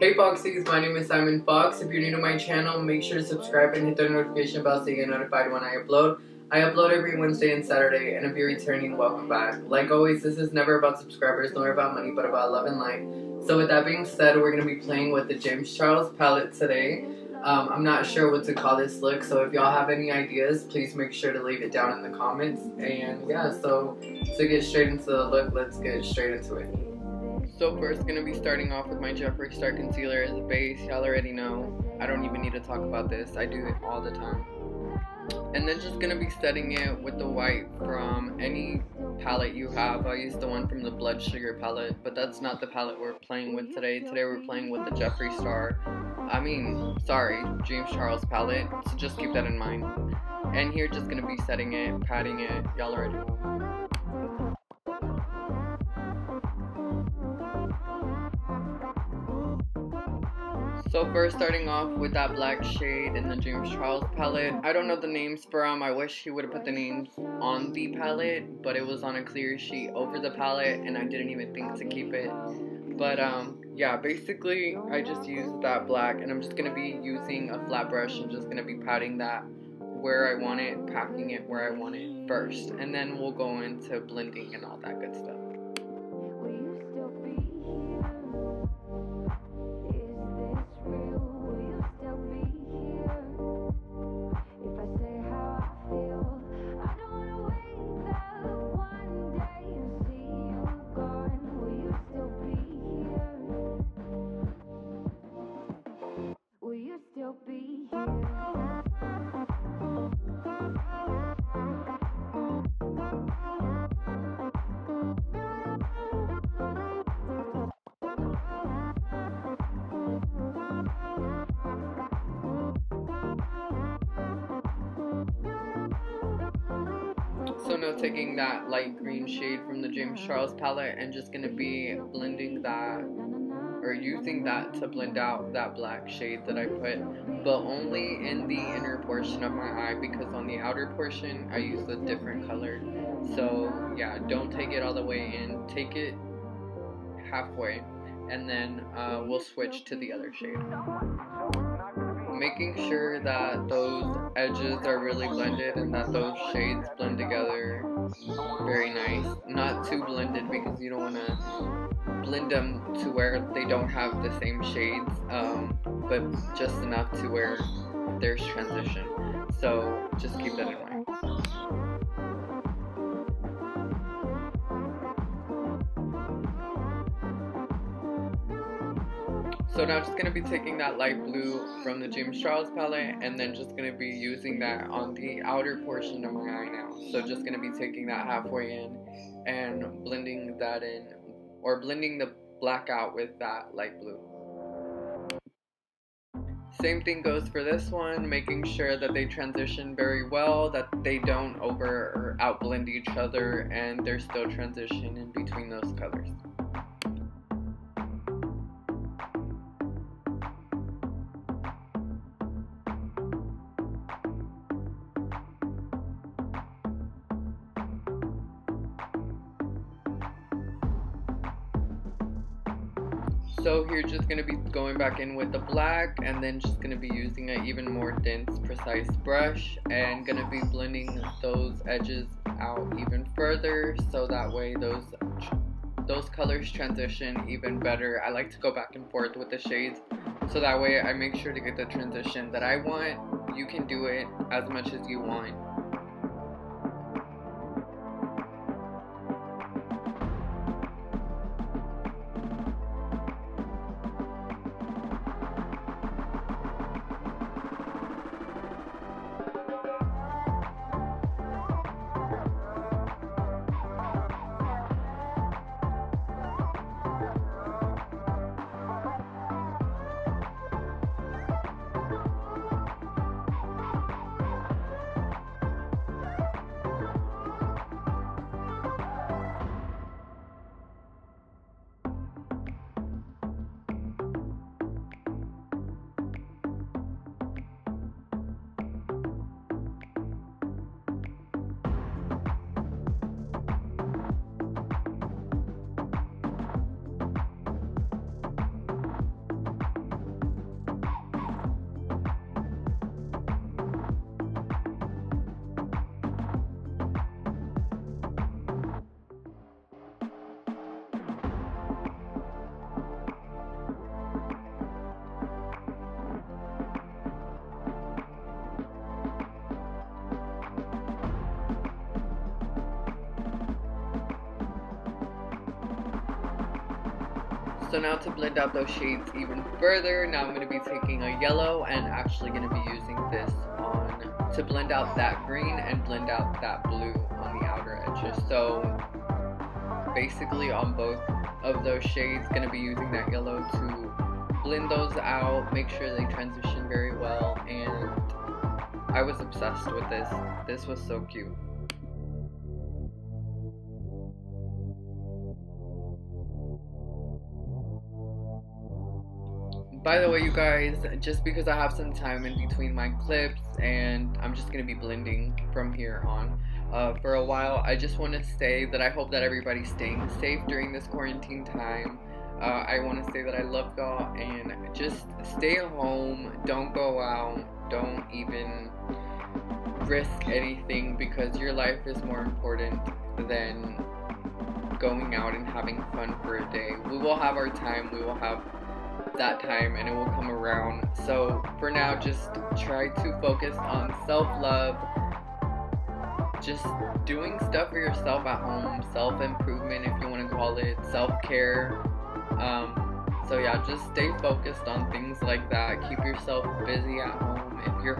Hey Foxies, my name is Simon Fox. If you're new to my channel, make sure to subscribe and hit the notification bell so you get notified when I upload. I upload every Wednesday and Saturday, and if you're returning, welcome back. Like always, this is never about subscribers, nor about money, but about love and life. So with that being said, we're going to be playing with the James Charles palette today. I'm not sure what to call this look, so if y'all have any ideas, please make sure to leave it down in the comments. And yeah, so to get straight into the look, let's get straight into it. So first, gonna be starting off with my Jeffree Star concealer as a base. Y'all already know, I don't even need to talk about this, I do it all the time. And then just gonna be setting it with the white from any palette you have. I used the one from the Blood Sugar palette, but that's not the palette we're playing with today. Today we're playing with the Jeffree Star, James Charles palette, so just keep that in mind. And here, just gonna be setting it, patting it, y'all already know. So first, starting off with that black shade in the James Charles palette. I don't know the names for them. I wish he would have put the names on the palette, but it was on a clear sheet over the palette, and I didn't even think to keep it. But yeah, basically, I just used that black, and I'm just going to be using a flat brush and just going to be patting that where I want it, packing it where I want it first. And then we'll go into blending and all that good stuff. So now taking that light green shade from the James Charles palette and just gonna be blending that, or using that to blend out that black shade that I put, but only in the inner portion of my eye, because on the outer portion I used a different color. So yeah, don't take it all the way in, take it halfway, and then we'll switch to the other shade. Making sure that those edges are really blended and that those shades blend together very nice. Not too blended, because you don't want to blend them to where they don't have the same shades, but just enough to where there's transition. So just keep that in mind. So now I'm just going to be taking that light blue from the James Charles palette and then just going to be using that on the outer portion of my eye now. So just going to be taking that halfway in and blending that in, or blending the black out with that light blue. Same thing goes for this one, making sure that they transition very well, that they don't over or out blend each other, and there's still transition in between those colors. So here, just going to be going back in with the black and then just going to be using an even more dense, precise brush and going to be blending those edges out even further, so that way those colors transition even better. I like to go back and forth with the shades, so that way I make sure to get the transition that I want. You can do it as much as you want. So now to blend out those shades even further, now I'm going to be taking a yellow and actually going to be using this on to blend out that green and blend out that blue on the outer edges. So basically on both of those shades, going to be using that yellow to blend those out, make sure they transition very well, and I was obsessed with this. This was so cute. By the way, you guys, just because I have some time in between my clips and I'm just going to be blending from here on for a while, I just want to say that I hope that everybody's staying safe during this quarantine time. I want to say that I love y'all and just stay at home. Don't go out. Don't even risk anything because your life is more important than going out and having fun for a day. We will have our time. We will have that time and it will come around. So for now, just try to focus on self-love, just doing stuff for yourself at home, self-improvement if you want to call it, self-care. So yeah, just stay focused on things like that. Keep yourself busy at home if you're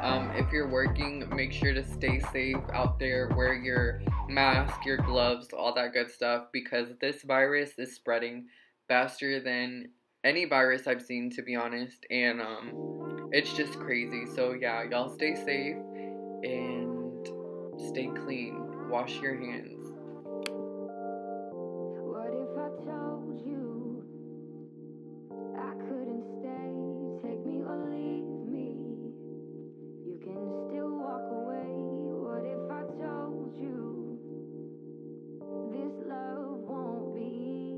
home. If you're working, make sure to stay safe out there, wear your mask, your gloves, all that good stuff, because this virus is spreading faster than any virus I've seen, to be honest, and it's just crazy. So yeah, y'all stay safe and stay clean. Wash your hands. What if I told you I couldn't stay? Take me or leave me. You can still walk away. What if I told you this love won't be easy?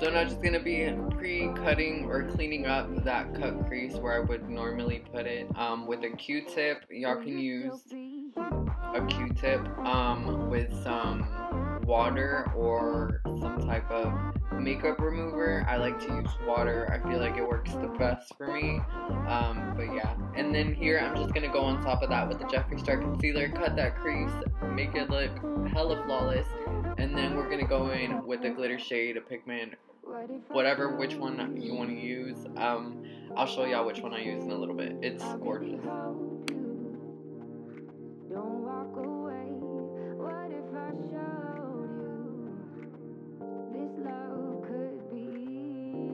So now just going to be pre-cutting or cleaning up that cut crease where I would normally put it with a Q-tip. Y'all can use a Q-tip with some water or some type of makeup remover. I like to use water. I feel like it works the best for me. But yeah. And then here I'm just going to go on top of that with the Jeffree Star Concealer, cut that crease, make it look hella flawless. And then we're going to go in with a glitter shade, a pigment, whatever, which one you want to use. I'll show y'all which one I use in a little bit. It's gorgeous. Don't walk away. What if I showed you this love could be easy?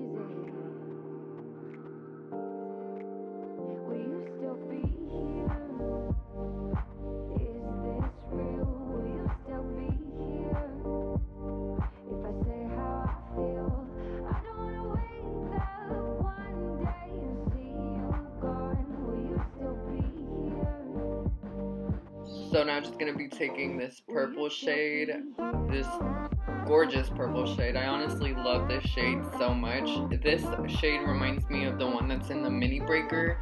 Will you still be here? So now I'm just going to be taking this purple shade, this gorgeous purple shade. I honestly love this shade so much. This shade reminds me of the one that's in the Mini Breaker,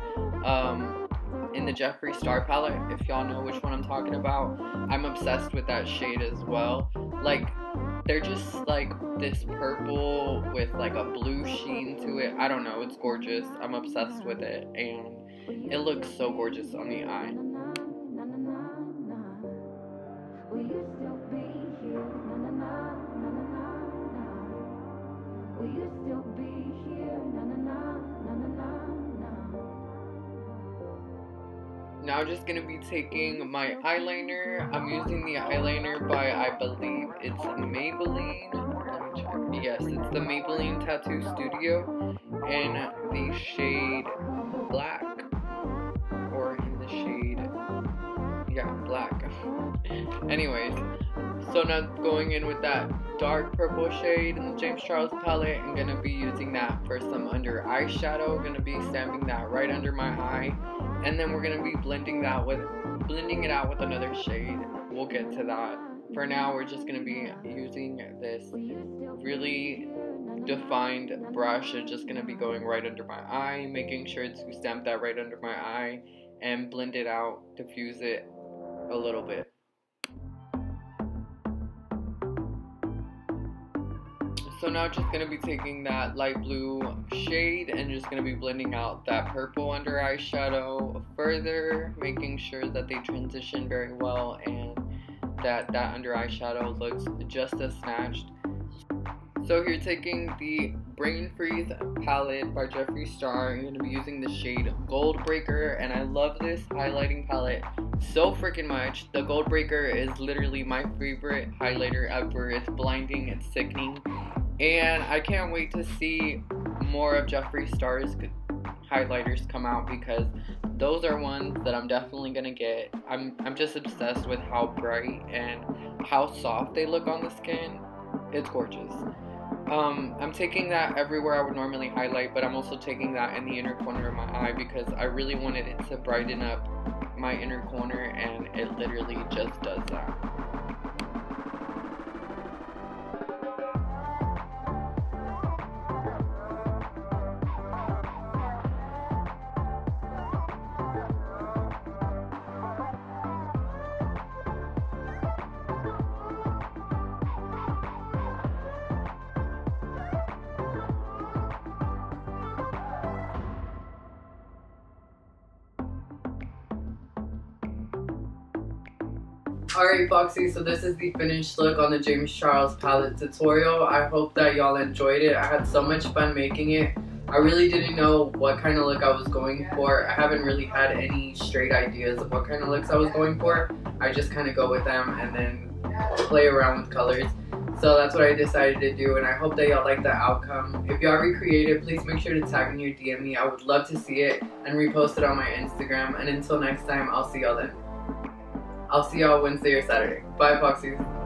in the Jeffree Star palette, if y'all know which one I'm talking about. I'm obsessed with that shade as well. Like, they're just like this purple with like a blue sheen to it. I don't know, it's gorgeous. I'm obsessed with it, and it looks so gorgeous on the eye. Will you still be here? Na na na na na na. Will you still be here? Na na na na na na. Now I'm just gonna be taking my eyeliner. I'm using the eyeliner by, I believe it's Maybelline. Let me check. Yes, it's the Maybelline Tattoo Studio in the shade black. Anyways, so now going in with that dark purple shade in the James Charles palette, I'm going to be using that for some under eye shadow. I'm going to be stamping that right under my eye, and then we're going to be blending it out with another shade. We'll get to that. For now, we're just going to be using this really defined brush. It's just going to be going right under my eye, making sure to stamp that right under my eye and blend it out, diffuse it a little bit. So now just going to be taking that light blue shade and just going to be blending out that purple under eye shadow further, making sure that they transition very well and that under eye shadow looks just as snatched. So here, taking the Brain Freeze palette by Jeffree Star, I'm going to be using the shade Gold Breaker, and I love this highlighting palette so freaking much. The Gold Breaker is literally my favorite highlighter ever. It's blinding, it's sickening, and I can't wait to see more of Jeffree Star's highlighters come out, because those are ones that I'm definitely gonna get. I'm just obsessed with how bright and how soft they look on the skin. It's gorgeous. I'm taking that everywhere I would normally highlight, but I'm also taking that in the inner corner of my eye because I really wanted it to brighten up my inner corner, and it literally just does that. Alright Foxy, so this is the finished look on the James Charles palette tutorial. I hope that y'all enjoyed it. I had so much fun making it. I really didn't know what kind of look I was going for. I haven't really had any straight ideas of what kind of looks I was going for. I just kind of go with them and then play around with colors. So that's what I decided to do, and I hope that y'all like the outcome. If y'all recreate it, please make sure to tag me or DM me. I would love to see it and repost it on my Instagram. And until next time, I'll see y'all then. I'll see y'all Wednesday or Saturday. Bye, Foxies.